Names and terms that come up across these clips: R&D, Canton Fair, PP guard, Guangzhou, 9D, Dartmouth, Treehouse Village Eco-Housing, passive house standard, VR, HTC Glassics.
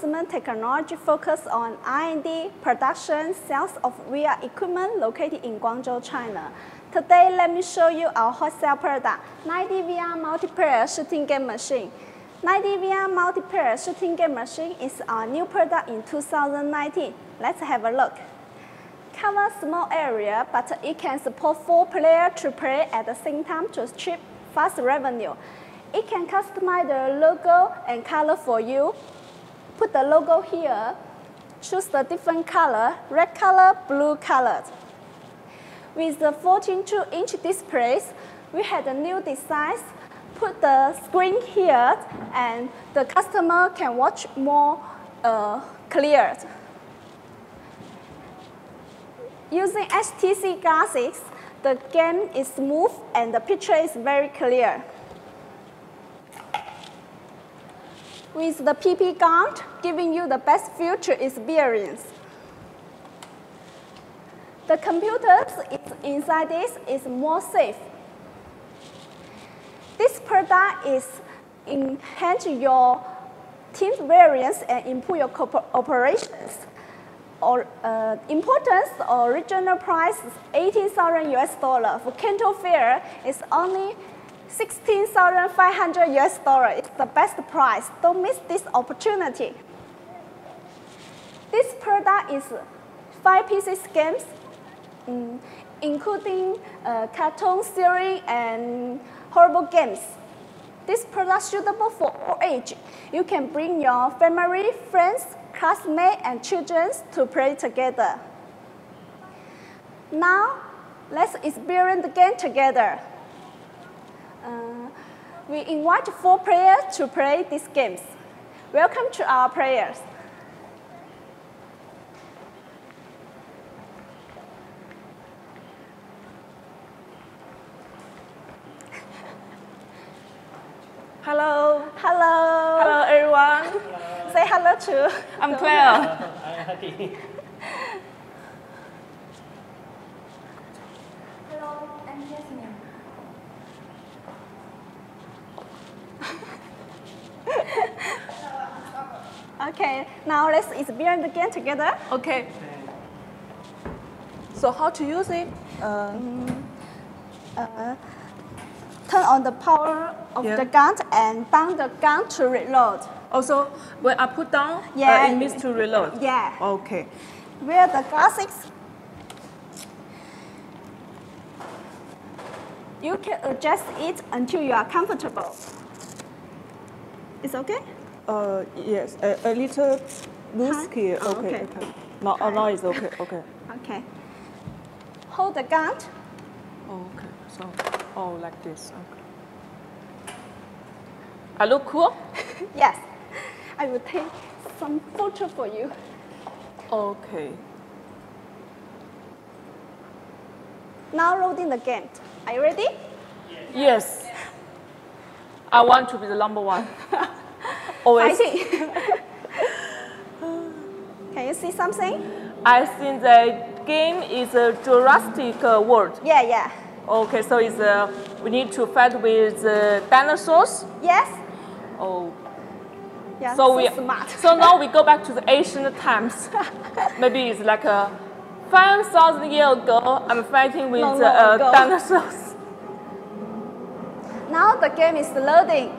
Technology focus on R&D, production, sales of VR equipment located in Guangzhou, China. Today, let me show you our wholesale product, 9D VR multiplayer shooting game machine. 9D VR multiplayer shooting game machine is our new product in 2019. Let's have a look. Covers small area, but it can support 4 players to play at the same time to achieve fast revenue. It can customize the logo and color for you. Put the logo here, choose the different color, red color, blue color. With the 14.2-inch displays, we had a new design. Put the screen here and the customer can watch more clear. Using HTC Glassics, the game is smooth and the picture is very clear. With the PP guard, giving you the best future experience. The computers inside this is more safe. This product is enhance your team variance and improve your operations. Importance or original price is $18,000 for Canton Fair is only $16,500. It's the best price. Don't miss this opportunity. This product is 5 pieces games, including cartoon series and horrible games. This product is suitable for all age. You can bring your family, friends, classmates, and children to play together. Now, let's experience the game together. We invite 4 players to play these games. Welcome to our players. Hello. Hello. Hello, everyone. Hello. Say hello to. I'm Claire. I'm Hadi. Hello, I'm Jasmine. Okay, now let's experience the game together. Okay. So how to use it? Turn on the power of the gun and down the gun to reload. Also, when I put down, it means to reload? Yeah. Okay. Where the Glassics, you can adjust it until you are comfortable. It's okay? Yes, a little loose here. Okay, okay. No, no, it's okay. Okay. Okay. Hold the gun. Okay. So, like this. Okay. I look cool? Yes. I will take some photo for you. Okay. Now loading the game. Are you ready? Yes. Yes. I want to be the #1. Always. I see. Can you see something? I think the game is a Jurassic World. Yeah, yeah. Okay, so it's we need to fight with dinosaurs. Yes. Oh. Yeah. So we smart. So now we go back to the ancient times. Maybe it's like 5,000 years ago. I'm fighting with dinosaurs. Now the game is loading.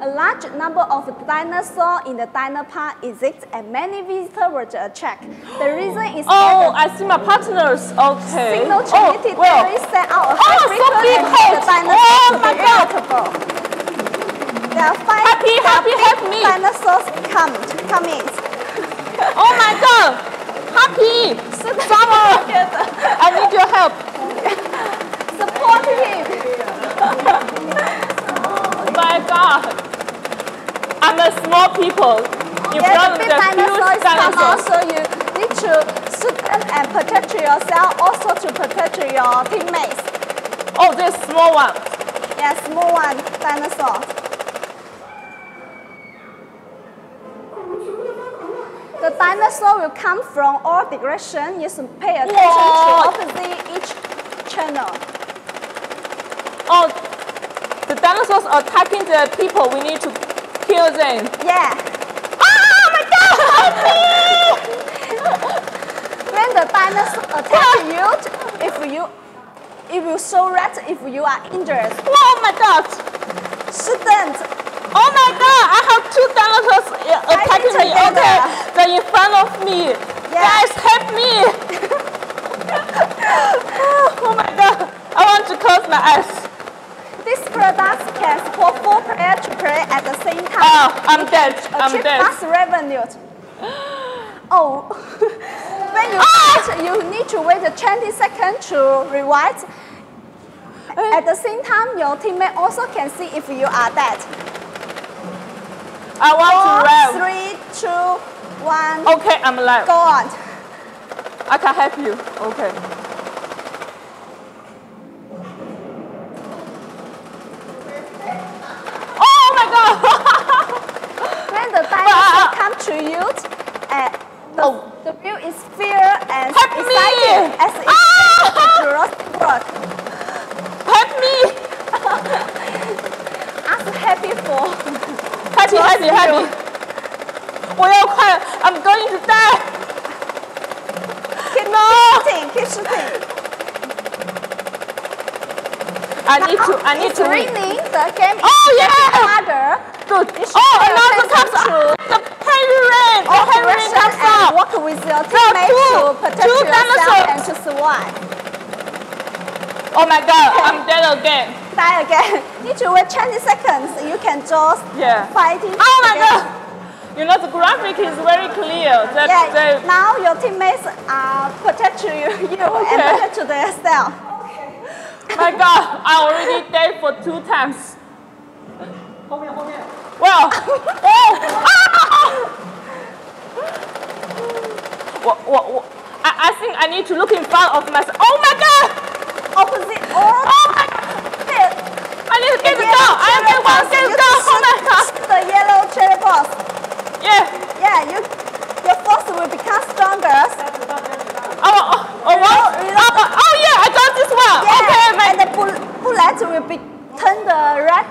A large number of dinosaurs in the dino park exists and many visitors were attracted. The reason is that I see my partners. Okay. Signal Trinity terrorists sent out a dinosaurs. There are 5 dinosaurs come in. Oh my god! Happy! Summer! I need your help. Support him! Oh my god! I'm a small people. You brought the huge dinosaurs. So you need to shoot them and protect yourself, also to protect your teammates. Oh, this small one. Yeah, small one dinosaur. The dinosaur will come from all directions. You should pay attention to opposite each channel. Oh, the dinosaurs are attacking the people. We need to kill them. Yeah. Ah! it will show red if you are injured. Oh my god! Students! Oh my god! I have two doctors attacking me. Okay, they're in front of me. Yeah. Guys, help me! Oh my god! I want to close my eyes. This product can support 4 players to play at the same time. Oh, I'm dead. I'm dead. Mass revenue. Oh. When you start, you need to wait 20 seconds to rewrite. At the same time, your teammate also can see if you are dead. I want to rev. 3, 2, 1. Okay, I'm alive. Go on. I can help you. Okay. Oh my god! When the dinosaur comes to you, the view is fear and exciting as it is the Jurassic World. Help me! I'm happy for. Happy, happy, happy. I'm going to die. Keep shooting, keep shooting. I need to winning the game. Oh yeah! Harder. Good. Oh, another comes out. The heavy rain. The heavy rain comes out. Work with your teammates to protect yourself and to survive. Oh my god, okay. I'm dead again. Die again. Need to wait 20 seconds. You can just fighting. Oh my god. You know the graphic is very clear. That, now your teammates are protecting you and protecting themselves. Okay. My god, I already died for 2 times. Wow! I think I need to look in front of myself. Oh my god! Opposite. Oh my god! I need to get the dog. I have to get the dog. Oh my god! The yellow cherry box. Yeah. Yeah. Your force will become stronger. Oh yeah! I got this one. Yeah. Okay. And the bullet will be turn the red.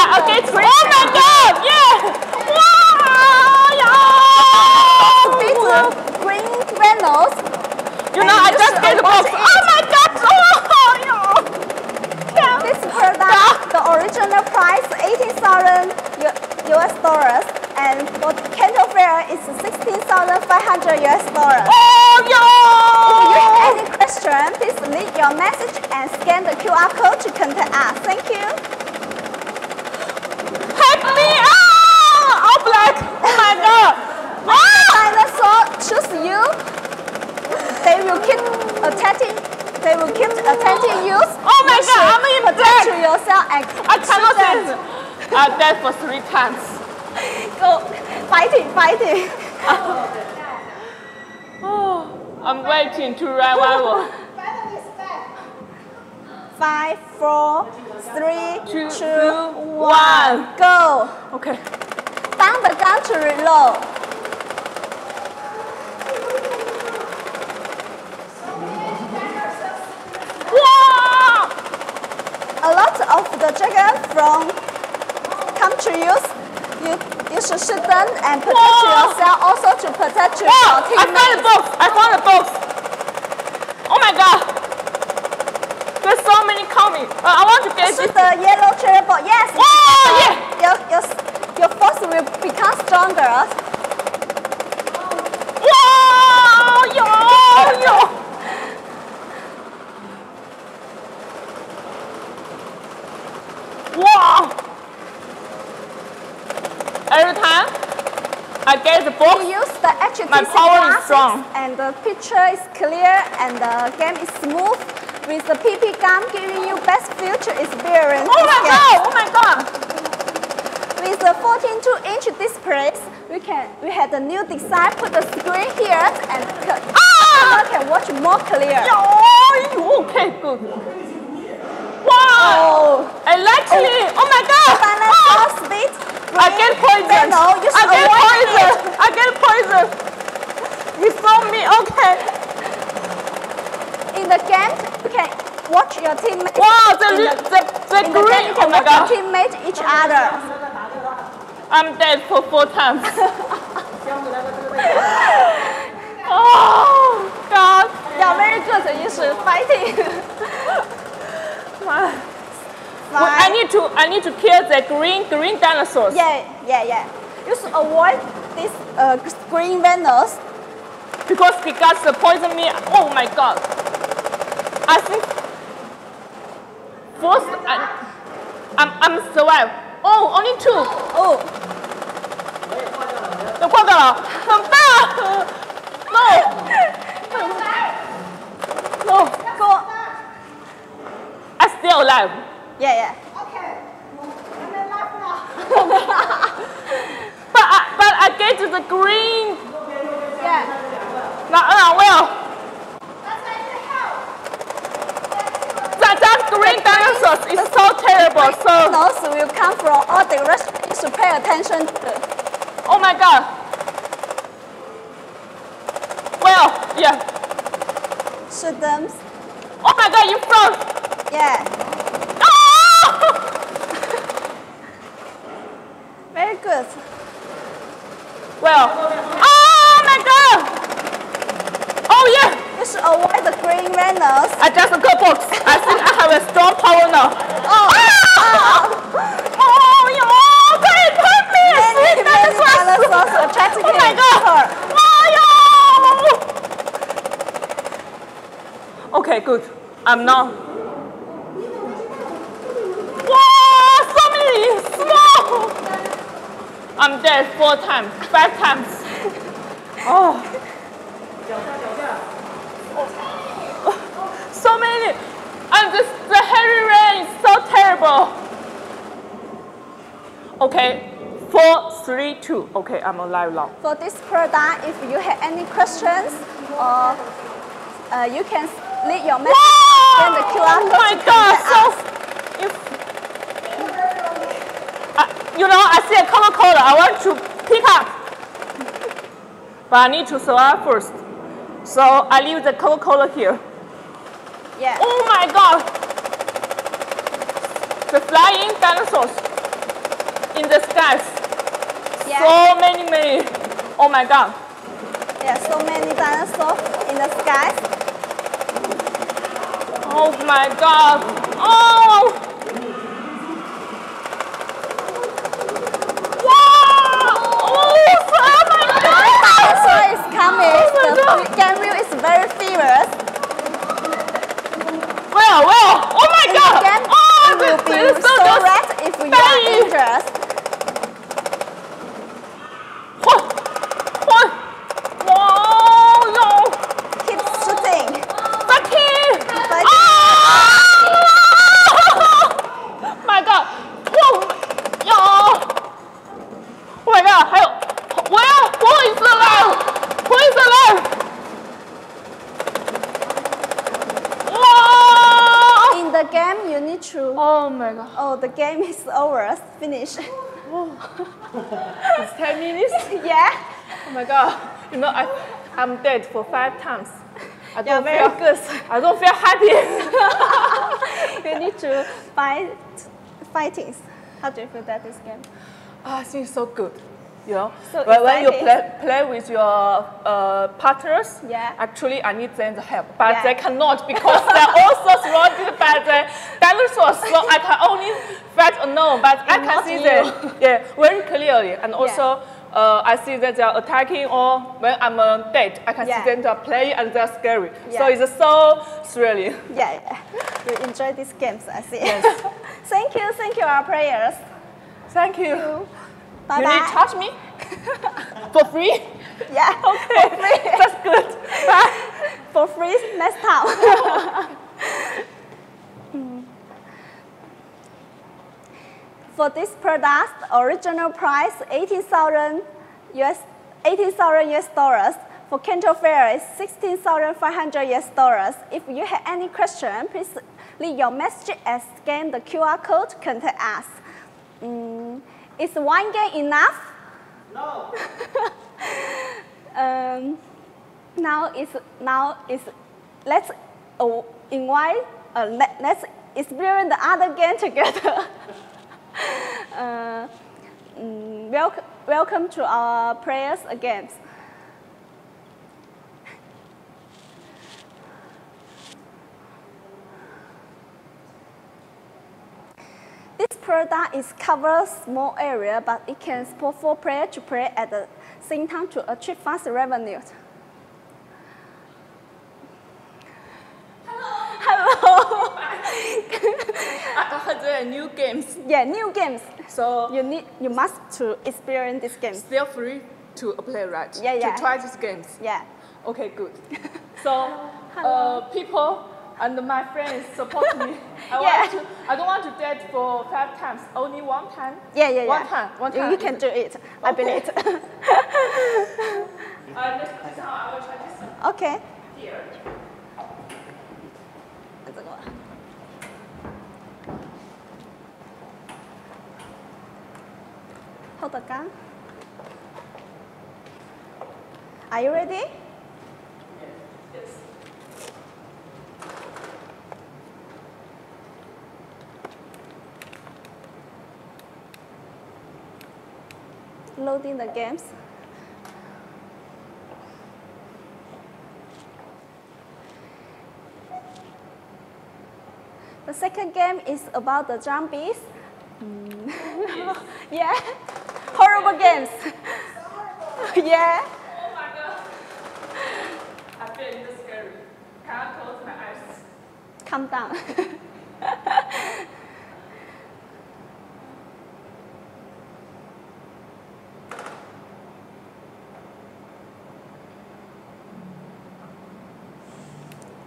I'll get it. Oh my god! Yeah! Wow! Yeah! Little green panels. You know, I just get the box. Oh my god! Oh, yeah. This product, the original price $18,000 US and for Canton Fair is $16,500 US. Oh yeah! If you have any question, please leave your message and scan the QR code to contact us. Thank you. Attending you. Oh my god, I'm in death. To yourself and I cannot stand. I'm dead for 3 times. Go, fighting. Oh, I'm waiting to revival. 5, 4, 3, 2, 1. Go. Okay. Down the gun to reload. A lot of the dragon from country use, you should shoot them and protect yourself, also to protect your teammates. I found a box. Oh my god. There's so many coming. I want to get shoot the yellow cherry box. Yes. Your force will become stronger. Every time I get the box, you use the HTC Glassics and the picture is clear and the game is smooth with the PP guard giving you best future experience. Oh my god! Oh my god! With the 14.2-inch displays, we had a new design. Put the screen here and you can watch more clear. Okay, good. Wow! Exactly! Oh my god! I get poisoned. I get poisoned. You saw me, okay. In the game, you can watch your teammates. Wow, the green. You can watch your teammates each other. I'm dead for 4 times. Oh, God. You're very good. You should fight it. I need to kill the green dinosaurs. Yeah. You should avoid these green venomous because it got the poison me. Oh my god! I think first I'm survive. Oh, only two. Oh. No, 快到了，很棒。No. No. Go. I'm still alive. Yeah. Okay. I'm alive now. But I get to the green. Yeah. That green dinosaurs is so terrible. So those will come from all directions. You should pay attention to. Oh my god. Shoot them. Oh my god, you froze. Yeah. Oh! Very good. Well, oh my god! Oh yeah! You should avoid the green venomous. I just got books. I think I have a strong power now. Oh! Ah! Oh yeah! Oh, great! Perfect! Many dinosaurs attracted to my god! Oh yeah! Okay, good. I'm now. Wow! So many small. I'm dead 4 times, 5 times. Oh. Oh. So many. And the heavy rain is so terrible. Okay, 4, 3, 2. Okay, I'm alive now. For this product, if you have any questions, or you can leave your message and the QR code. Oh my god! You know, I see a Coca-Cola. I want to pick up, but I need to survive first. So I leave the Coca-Cola here. Yeah. Oh my god! The flying dinosaurs in the skies. Yeah. So many. Oh my god. Yeah, so many dinosaurs in the skies. Oh my god. Oh. The game wheel is very fierce. Well, oh my god! Again, oh, it will be so red if we are dangerous. Whoa, no! Keep shooting. Bucky! Oh! My god! Whoa! Yo! Oh my god! 还有，我也是了。 Who is alive? Whoa! In the game, you need to. Oh my god. Oh, the game is over. It's finished. It's 10 minutes? Yeah. Oh my god. You know, I'm dead for 5 times. You're very good. I don't feel happy. You need to fight. How do you feel about this game? Oh, it's been so good. You know, so when you play with your partners, yeah. Actually I need them to help, but yeah. They cannot because they're also surrounded by the dinosaurs. So I can only fight alone, but I can see them, yeah, very clearly. And also, yeah. I see that they are attacking, or when I'm dead, I can yeah. see them they are playing and they're scary. Yeah. So it's so thrilling. Yeah. You enjoy these games, I see. Yes. thank you, our players. Thank you. Bye-bye. You need to charge me? For free? Yeah. Okay. For free. That's good. Bye. For free next time. For this product, original price $18,000. For Canton Fair, it's $16,500. If you have any question, please leave your message and scan the QR code to contact us. Is one game enough? No. Let's experience the other game together. Welcome to our prayers again. This product is covers small area, but it can support four players to play at the same time to achieve fast revenue. There are new games. Yeah, new games. So you must to experience this game. Still free to play, right? Yeah, yeah. To try these games. Yeah. Okay, good. So people and my friends support me. I don't want to do it for 5 times. Only 1 time. Yeah, yeah, yeah. One time. You can do it. Okay. I believe. Next question, I will try this one. Okay. Here. Hold the gun. Are you ready? Yes. Loading the games. The second game is about the zombies. Yeah. Horrible games. Horrible. Yeah. Oh my god. I feel it is scary. Can I close my eyes? Calm down.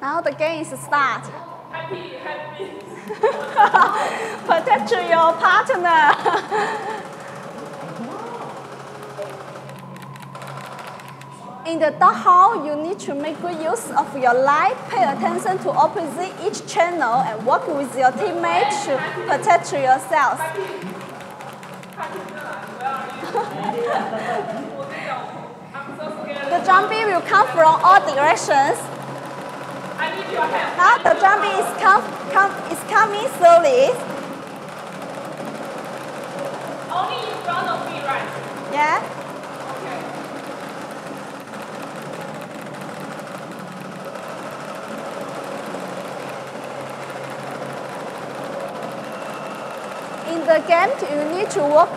Now the game is start. Happy, happy. Protect your partner. In the dark hall, you need to make good use of your light, pay attention to opposite each channel, and work with your teammates to protect yourself. The zombie will come from all directions. Now the zombie is coming slowly. Only in front of me, right? Yeah. In the game, you need to work,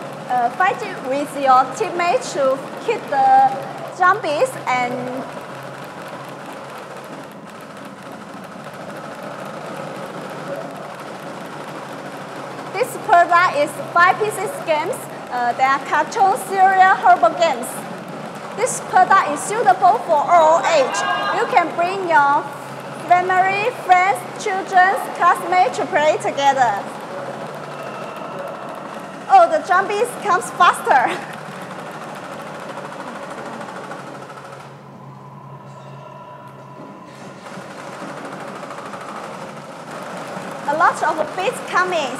fight with your teammates to hit the zombies and this product is 5 pieces games. They are cartoon serial horror games. This product is suitable for all age. You can bring your family, friends, children, classmates to play together. Oh, the zombies comes faster. A lot of beats coming.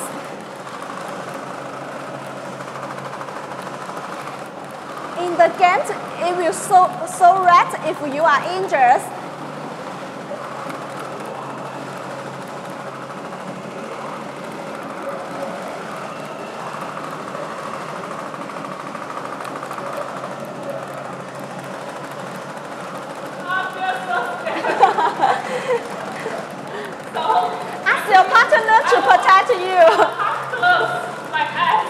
In the game, it will so red if you are injured. Ask your partner to protect you. My ass.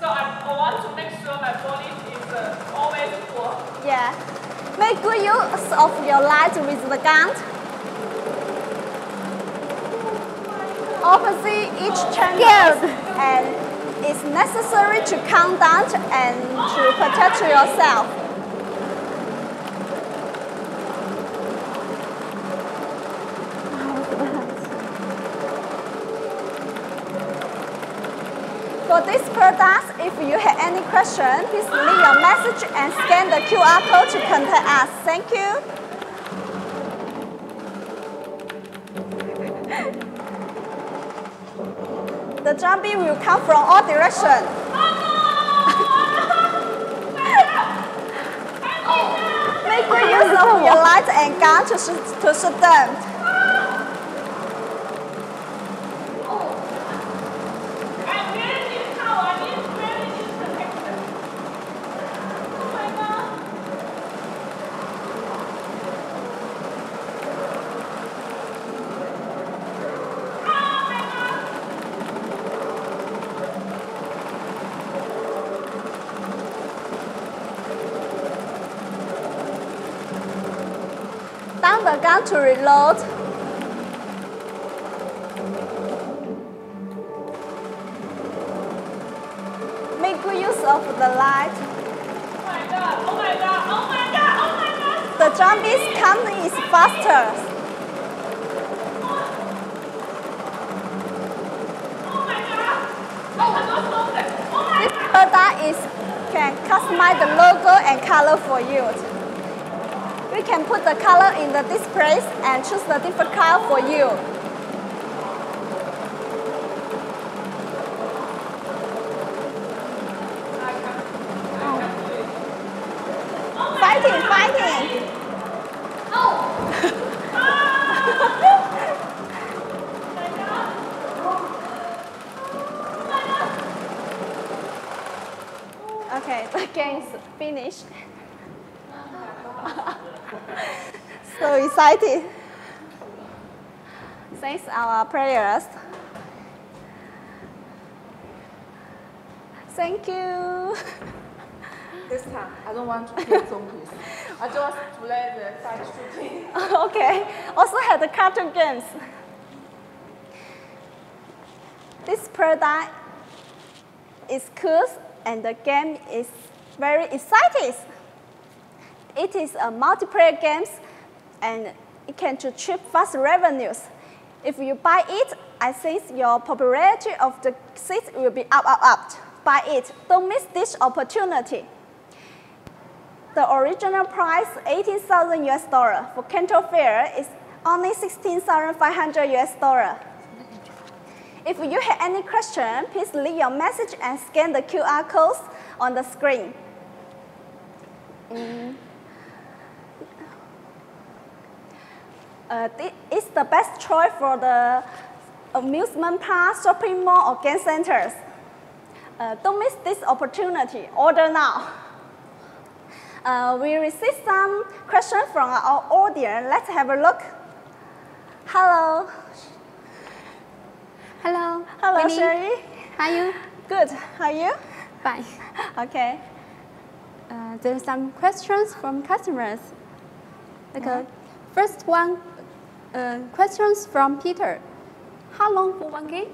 So I want to make sure my body is always cool. Yeah. Make good use of your light with the gun. Opposite each channel, and it's necessary to count down and to protect yourself. For this product, if you have any question, please leave your message and scan the QR code to contact us. Thank you. The zombie will come from all directions. Make good use of your light and gun to shoot them. Tell the gun to reload. Make good use of the light. Oh my god, oh my god, oh my god, oh my god! The zombies coming is faster. Oh my god! Oh my god! This product can customize the logo and color for you. We can put the color in the displays and choose the different color for you. Fighting, fighting! Okay, the game is finished. So excited. Thanks our players. Thank you. This time, I don't want to play zombies. I just play the side shooting. Okay. Also had the cartoon games. This product is cool and the game is very exciting. It is a multiplayer game and it can retrieve fast revenues. If you buy it, I think your popularity of the seats will be up, up, up. Buy it. Don't miss this opportunity. The original price, $18,000 for Canton Fair, is only $16,500. If you have any question, please leave your message and scan the QR codes on the screen. It's the best choice for the amusement park, shopping mall, or game centers. Don't miss this opportunity. Order now. We received some questions from our audience. Let's have a look. Hello. Hello. Hello, Winnie. Sherry. How are you? Good. How are you? Fine. Okay. There are some questions from customers. Okay. First one, questions from Peter. How long for one game?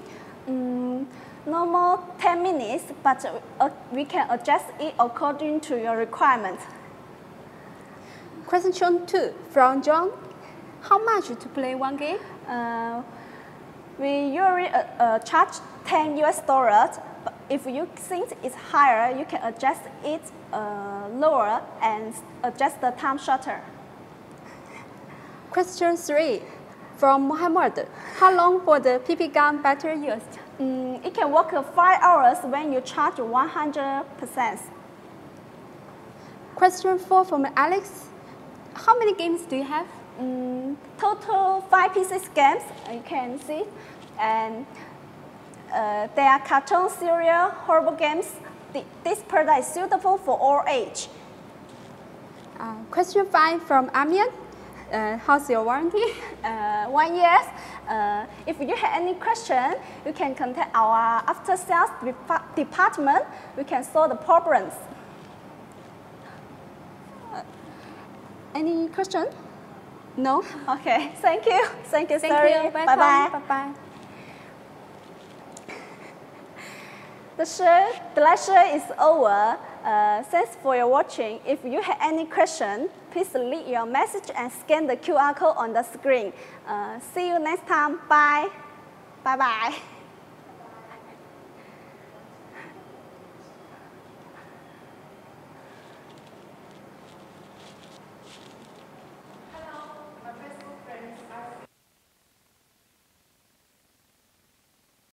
Normal 10 minutes, but we can adjust it according to your requirement. Question 2 from John. How much to play one game? We usually charge $10. If you think it's higher, you can adjust it lower and adjust the time shorter. Question 3 from Mohammed. How long for the PP gun battery used? It can work 5 hours when you charge 100%. Question 4 from Alex. How many games do you have? Total 5 pieces games, you can see. And there are cartoon, cereal, horrible games. This product is suitable for all age. Question 5 from Amian. How's your warranty? 1 year. If you have any question, you can contact our after sales department. We can solve the problems. Any question? No? Okay. Thank you. Thank you, Sherry. Bye-bye. Bye-bye. The lecture is over. Thanks for your watching. If you have any question, please leave your message and scan the QR code on the screen. See you next time. Bye. Bye-bye.